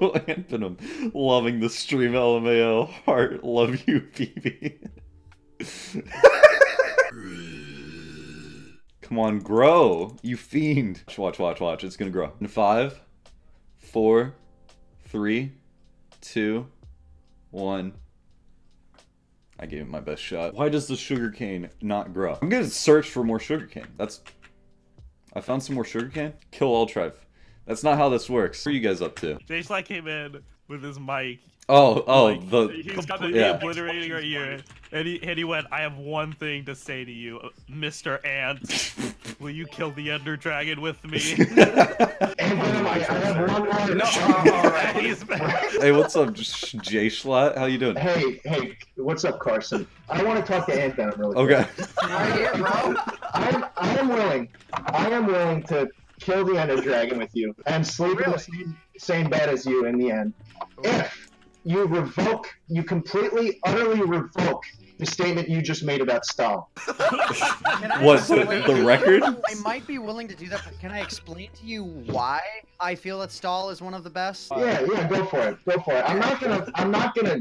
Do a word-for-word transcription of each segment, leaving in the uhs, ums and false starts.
to AntVenom. Loving the stream, L M A O. Heart, love you, P B. Come on, grow, you fiend. Watch, watch, watch. It's gonna grow. In five, four, three, two, one. I gave it my best shot. Why does the sugarcane not grow? I'm gonna search for more sugarcane. That's... I found some more sugarcane. Kill all tribe. That's not how this works. What are you guys up to? Jschlatt came in with his mic. Oh, oh, like, the... He's got the yeah. obliterating right here. And he, and he went, I have one thing to say to you, Mister Ant. Will you kill the Ender Dragon with me? Hey, what's up, Jschlatt? How you doing? Hey, hey, what's up, Carson? I want to talk to AntVenom really quick. Okay. Right here, bro. I'm, I am willing. I am willing to kill the Ender Dragon with you and sleep really? in the same, same bed as you in the end. If you revoke, you completely, utterly revoke the statement you just made about Stal. Was the, the record? I might be willing to do that, but can I explain to you why I feel that Stal is one of the best? Yeah, yeah, go for it, go for it. I'm not gonna, I'm not gonna,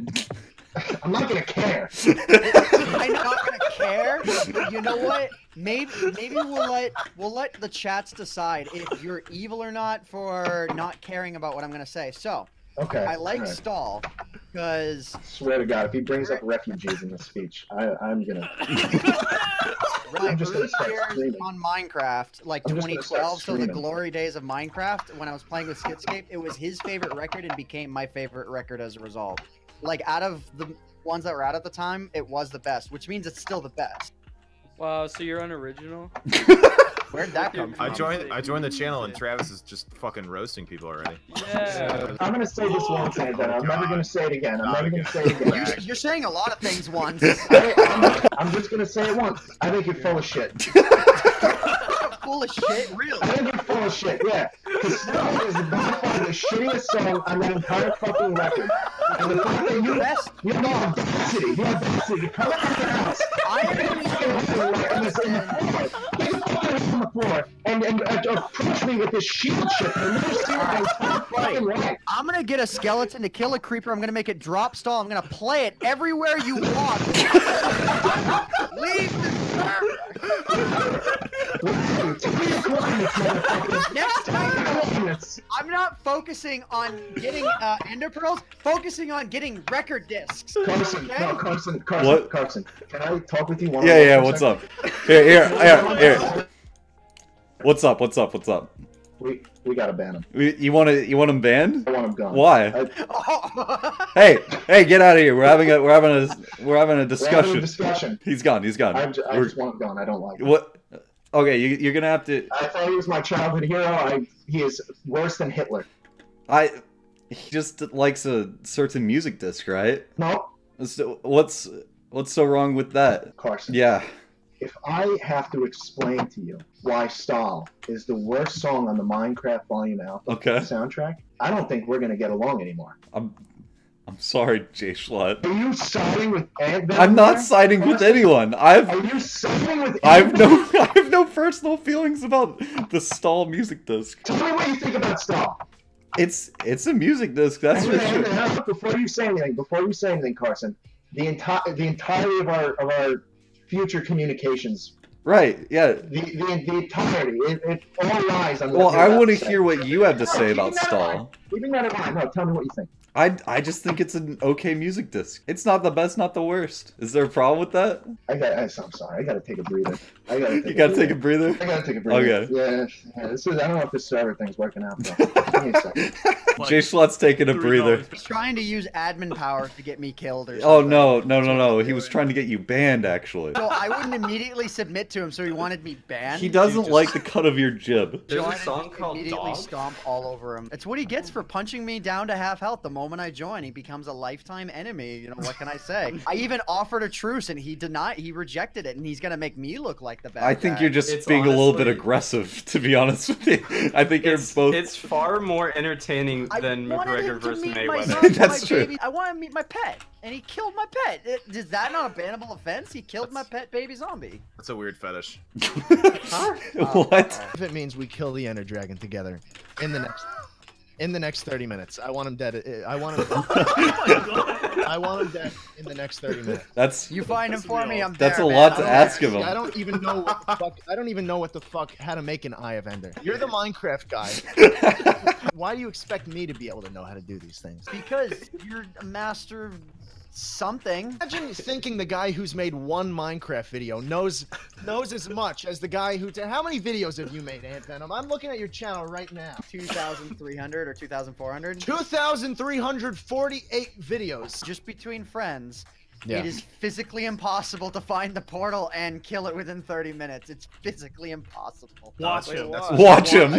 I'm not gonna care. I'm not gonna care. You know what? Maybe, maybe we'll let we'll let the chats decide if you're evil or not for not caring about what I'm gonna say. So. Okay. I like right. Stal because. Swear to God, if he brings up refugees in this speech, I, I'm gonna. I'm just gonna start screaming. On Minecraft, like twenty twelve, so the glory days of Minecraft, when I was playing with Skitscape, it was his favorite record and became my favorite record as a result. Like out of the ones that were out at the time, it was the best, which means it's still the best. Wow, so you're unoriginal? Where'd that come from? I joined, I joined the channel and Travis is just fucking roasting people already. Yeah. I'm gonna say this one thing, then I'm God. never gonna say it again. I'm never gonna say it again. You're, you're saying a lot of things once. I, I'm, I'm just gonna say it once. I think you're full of shit. Full of shit? Really? I think you're full of shit, yeah. Because Stal is by far the shittiest song on that entire fucking record. And the fact that you best, you know, audacity, you have audacity to come out of your house. I am gonna say on the floor and, and uh, approach me with this shield shit. I'm gonna get a skeleton to kill a creeper. I'm gonna make it drop Stal. I'm gonna play it everywhere you walk. Leave the server. Next time, I'm not focusing on getting uh, ender pearls. Focusing on getting record discs. Carson, okay? no, Carson, Carson, what? Carson. Can I talk with you one? Yeah, yeah. What's second? up? Here, here, here, here. What's up? What's up? What's up? We we gotta ban him. We, you want to you want him banned? I want him gone. Why? I, oh. hey hey, get out of here! We're having a we're having a we're having a discussion. We're having a discussion. He's gone. He's gone. I'm just, I just want him gone. I don't like him. What? Okay, you, you're gonna have to. I thought he was my childhood hero. I, he is worse than Hitler. I he just likes a certain music disc, right? No. So what's what's so wrong with that? Carson. Yeah. If I have to explain to you why Stal is the worst song on the Minecraft Volume Alpha okay. soundtrack, I don't think we're gonna get along anymore. I'm, I'm sorry, Jschlatt. Are you siding with AntVenom? I'm not siding with anyone. I've. Are you siding with? I've no, I have no personal feelings about the Stal music disc. Tell me what you think about Stal. It's it's a music disc. That's what. Sure. Before you say anything, before you say anything, Carson, the entire the entirety of our of our. future communications. Right, yeah. The, the, the entirety. It, it all lies on the Well, I want to hear what you have to say about Stal. Even that in mind. No, tell me what you think. I, I just think it's an okay music disc. It's not the best, not the worst. Is there a problem with that? I got, I'm sorry. I got to take a breather. I gotta take you got to take a breather? I got to take a breather. Okay. Yeah, yeah, this is, I don't know if this server thing's working out, though. Give me a second. Jschlatt's taking a breather. He's trying to use admin power to get me killed or something. Oh, no, no, no, no. He was trying to get you banned, actually. So I wouldn't immediately submit to him, so he wanted me banned? He doesn't just... like the cut of your jib. There's a song called immediately Dog. Stomp all over him. It's what he gets for punching me down to half health the moment I join. He becomes a lifetime enemy. You know, what can I say? I even offered a truce, and he denied. He rejected it, and he's going to make me look like the bad guy. I think guy. You're just it's being honestly, a little bit aggressive, to be honest with you. I think you're both... It's far more entertaining than McGregor versus Mayweather. That's true. Baby. I want to meet my pet, and he killed my pet. It, is that not a bannable offense? He killed that's, my pet baby zombie. That's a weird fetish. Huh? What? Uh, if it means we kill the Ender Dragon together in the next... in the next thirty minutes. I want him dead. I want him. I want him dead in the next thirty minutes. That's you find him for me. I'm there. That's a lot man. to ask of him. I don't even know what the fuck. I don't even know what the fuck how to make an Eye of Ender. You're the Minecraft guy. Why do you expect me to be able to know how to do these things? Because you're a master of something. Imagine thinking the guy who's made one Minecraft video knows knows as much as the guy who. How many videos have you made, AntVenom? I'm looking at your channel right now. two thousand three hundred or two thousand four hundred? two thousand three hundred forty-eight videos. Just between friends, yeah. It is physically impossible to find the portal and kill it within thirty minutes. It's physically impossible. Watch Wait, him. Watch, watch him.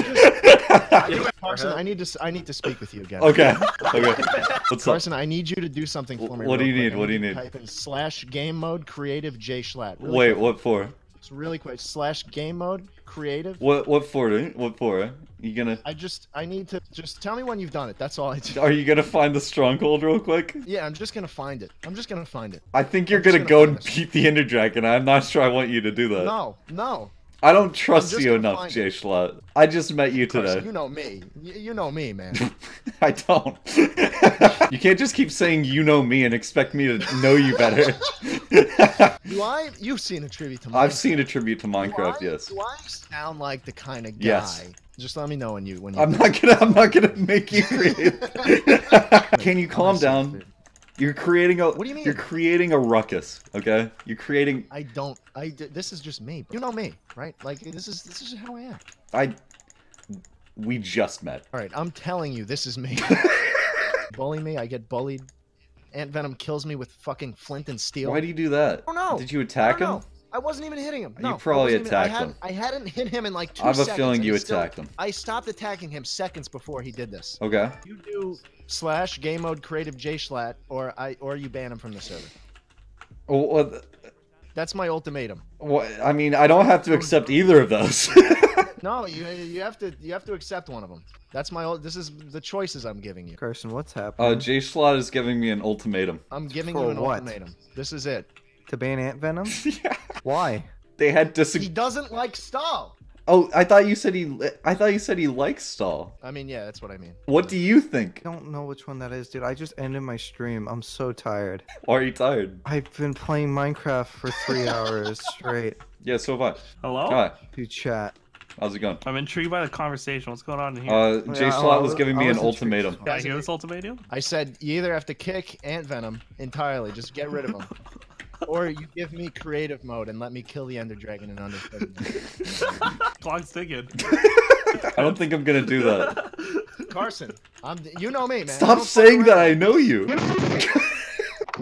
I just, Carson, I need to. I need to speak with you again. Okay. Okay. What's Carson, up? I need you to do something for me. What do you need? What do you need? Type in slash game mode creative Jschlatt. Really Wait, quick. what for? It's really quick. Slash game mode creative. What? What for? Dude? What for? You gonna? I just. I need to. Just tell me when you've done it. That's all I do. Are you gonna find the stronghold real quick? Yeah, I'm just gonna find it. I'm just gonna find it. I think you're gonna, gonna go and beat the Ender Dragon. I'm not sure I want you to do that. No. No. I don't trust you enough, Jschlatt. I just met you today. Carson, you know me. You, you know me, man. I don't. You can't just keep saying you know me and expect me to know you better. Do I? You've seen a tribute to Minecraft. I've seen a tribute to Minecraft, do I, yes. Do I sound like the kind of guy? Yes. Just let me know when you. When you I'm not gonna. I'm not gonna make you create. Can you calm down? You're creating a. What do you mean? You're creating a ruckus, okay? You're creating. I don't. I. This is just me. Bro. You know me, right? Like this is. This is how I am. I. We just met. All right, I'm telling you, this is me. Bully me, I get bullied. AntVenom kills me with fucking flint and steel. Why do you do that? I don't know. Did you attack I him? Know. I wasn't even hitting him. No, you probably I attacked even, I him. I hadn't hit him in like two seconds. I have a feeling you attacked still, him. I stopped attacking him seconds before he did this. Okay. You do slash game mode creative Jschlatt, or I or you ban him from the server. Oh, well, that's my ultimatum. Well, I mean, I don't have to accept either of those. No, you you have to you have to accept one of them. That's my this is the choices I'm giving you. Carson, what's happening? Uh, Jschlatt is giving me an ultimatum. I'm giving For you an what? ultimatum. This is it. To ban AntVenom? Yeah. Why? They had disag- He doesn't like Stal. Oh, I thought you said he. I thought you said he likes Stal. I mean, yeah, that's what I mean. What do you think? I don't know which one that is, dude. I just ended my stream. I'm so tired. Why are you tired? I've been playing Minecraft for three hours straight. Yeah, so have I. Hello. Hi. Dude, chat. How's it going? I'm intrigued by the conversation. What's going on in here? Uh, Jschlatt yeah, was, was giving me was an ultimatum. Did I hear this ultimatum? I said you either have to kick AntVenom entirely, just get rid of him. Or you give me creative mode and let me kill the Ender Dragon in under thirty minutes. Clock's ticking. I don't think I'm gonna do that. Carson, I'm, you know me, man. Stop saying that. I know you.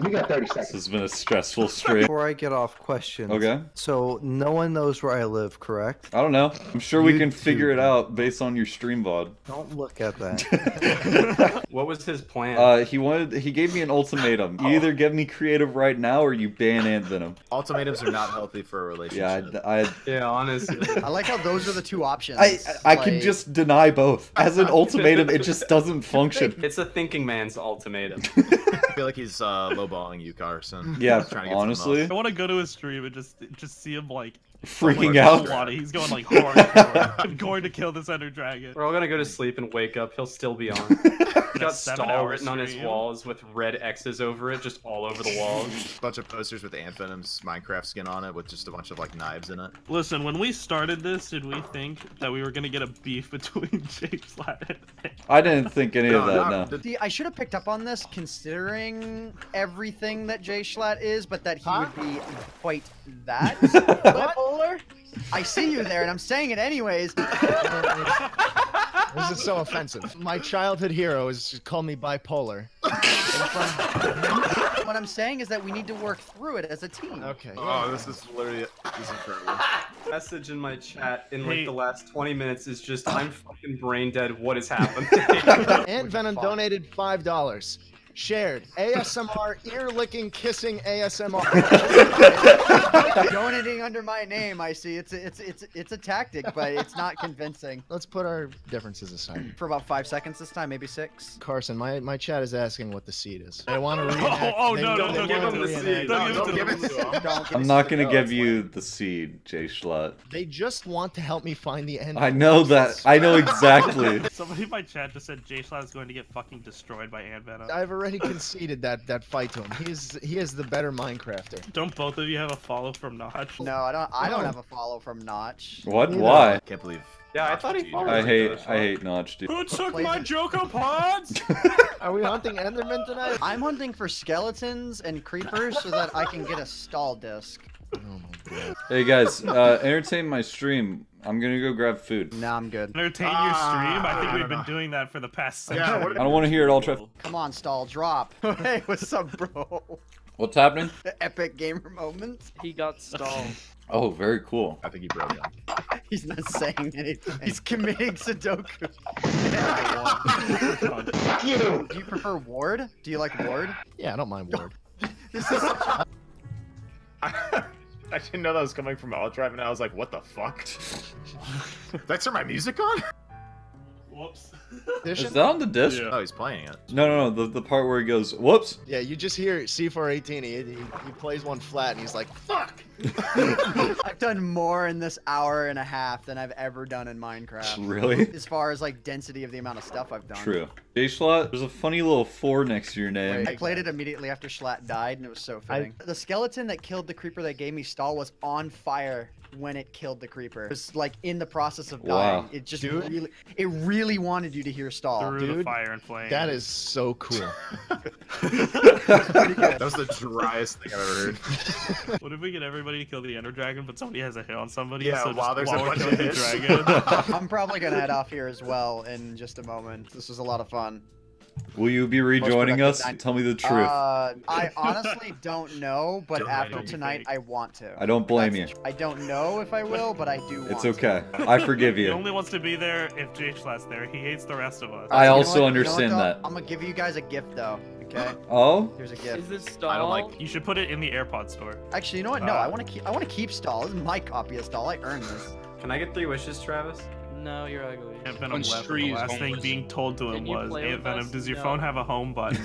You got thirty seconds. This has been a stressful stream. Before I get off questions. Okay. So no one knows where I live, correct? I don't know. I'm sure you we can too, figure it out based on your stream V O D. Don't look at that. What was his plan? Uh, he wanted. He gave me an ultimatum. You oh. either give me creative right now or you ban AntVenom. Ultimatums are not healthy for a relationship. Yeah, I. I yeah, honestly. I like how those are the two options. I I, like... I can just deny both. As an ultimatum, it just doesn't function. It's a thinking man's ultimatum. I feel like he's uh, lowballing you, Carson. Yeah, trying to get honestly. I want to go to his stream and just just see him like freaking out. He's going like hard. hard. I'm going to kill this Ender Dragon. We're all gonna go to sleep and wake up. He'll still be on. He got Stal written on his walls with red X's over it, just all over the walls. A bunch of posters with AntVenom's Minecraft skin on it, with just a bunch of like knives in it. Listen, when we started this, did we think that we were gonna get a beef between Jschlatt and AntVenom? I didn't think any no, of that. No. no. See, I should have picked up on this, considering everything that Jschlatt is, but that he huh? would be quite that bipolar. I see you there, and I'm saying it anyways. This is so offensive. My childhood hero is just call me bipolar. What I'm saying is that we need to work through it as a team. Okay. Oh, this is literally this is incredible. Message in my chat in like hey. the last twenty minutes is just I'm fucking brain dead. What has happened? AntVenom donated five dollars. shared. A S M R, ear-licking, kissing A S M R. Donating under my name, I see. It's a, it's, it's, it's a tactic, but it's not convincing. Let's put our differences aside. For about five seconds this time, maybe six. Carson, my, my chat is asking what the seed is. They want to reenact. Oh, oh no, no, no, give them the seed. No, no, don't give it to them. Don't I'm not going to give you the seed, Jschlatt. They just want to help me find the end. I know that. I know exactly. Somebody in my chat just said Jschlatt is going to get fucking destroyed by AntVenom. I've already conceded that that fight to him. He is he is the better Minecrafter. Don't both of you have a follow from Notch? No, I don't. I don't no. have a follow from Notch. What? Neither. Why? I can't believe. Yeah, Notch, I thought he followed. I hate I hate Notch, dude. Who took my Joko pods? Are we hunting Enderman tonight? I'm hunting for skeletons and creepers so that I can get a Stal disc. Oh my god. Hey guys, uh, entertain my stream. I'm gonna go grab food. Nah, I'm good. Entertain uh, your stream? I think I we've been know. doing that for the past century. Yeah, I don't want to hear it all, Trev. Come on, Stal, drop. Hey, what's up, bro? What's happening? The epic gamer moment. He got stalled. Oh, very cool. I think he broke it. He's not saying anything. He's committing Sudoku. You. Do you prefer Ward? Do you like Ward? Yeah, I don't mind Ward. This is. I didn't know that was coming from Alt Drive, and I was like, "What the fuck?" Did I turn my music on? Whoops. Is that on the disc? Yeah. Oh, he's playing it. No, no, no. The the part where he goes, "Whoops." Yeah, you just hear C four eighteen. He, he he plays one flat, and he's like, "Fuck." I've done more in this hour and a half than I've ever done in Minecraft. Really? As far as like density of the amount of stuff I've done. True. Jschlatt, there's a funny little four next to your name. Wait, I played it immediately after Jschlatt died, and it was so fitting. I... The skeleton that killed the creeper that gave me Stal was on fire when it killed the creeper. It was like in the process of dying. Wow. It just dude, really, it really wanted you to hear Stal. Through dude, the fire and flame. That is so cool. That was the driest thing I've ever heard. What if we get everybody to kill the Ender Dragon, but somebody has a hit on somebody? Yeah, so while there's a bunch of hits. I'm probably gonna head off here as well in just a moment. This was a lot of fun. Will you be rejoining us? Tell me the truth. Uh, I honestly don't know, but don't after tonight, I want to. I don't blame That's, you. I don't know if I will, but I do want It's okay. To. I forgive you. He only wants to be there if Jschlatt's there. He hates the rest of us. I you also what, understand you know that. I'm going to give you guys a gift, though. Okay. Oh. Here's a gift. Is this Stal? I don't like. You should put it in the AirPod store. Actually, you know what? No, uh, I want to keep. I want to keep Stal. This is my copy of Stal. I earned this. Can I get three wishes, Travis? No, you're ugly. AntVenom left. The last thing being told to him was, "AntVenom, does your phone have a home button?"